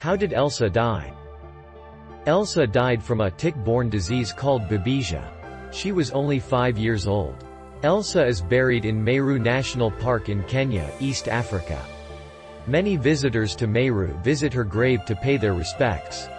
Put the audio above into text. How did Elsa die? Elsa died from a tick-borne disease called Babesia. She was only 5 years old. Elsa is buried in Meru National Park in Kenya, East Africa. Many visitors to Meru visit her grave to pay their respects.